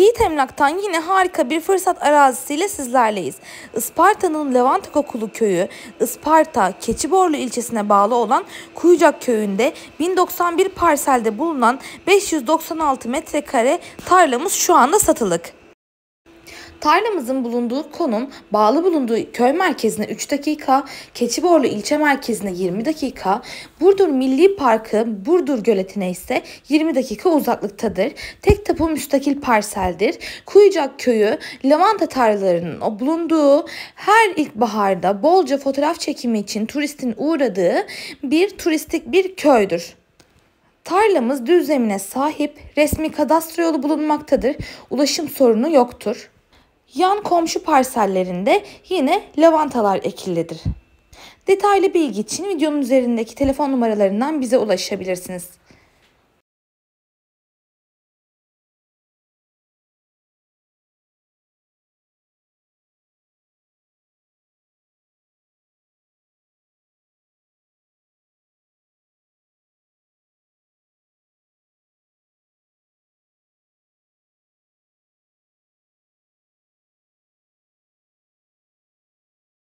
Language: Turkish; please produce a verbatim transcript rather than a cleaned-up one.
Yiğit Emlak'tan yine harika bir fırsat arazisiyle sizlerleyiz. Isparta'nın Lavanta Kokulu Köyü, Isparta, Keçiborlu ilçesine bağlı olan Kuyucak Köyü'nde bin doksan bir parselde bulunan beş yüz doksan altı metrekare tarlamız şu anda satılık. Tarlamızın bulunduğu konum, bağlı bulunduğu köy merkezine üç dakika, Keçiborlu ilçe merkezine yirmi dakika, Burdur Milli Parkı, Burdur göletine ise yirmi dakika uzaklıktadır. Tek tapu müstakil parseldir. Kuyucak Köyü, lavanta tarlalarının o bulunduğu, her ilkbaharda bolca fotoğraf çekimi için turistin uğradığı bir turistik bir köydür. Tarlamız düz zemine sahip, resmi kadastro yolu bulunmaktadır. Ulaşım sorunu yoktur. Yan komşu parsellerinde yine lavantalar ekillidir. Detaylı bilgi için videonun üzerindeki telefon numaralarından bize ulaşabilirsiniz.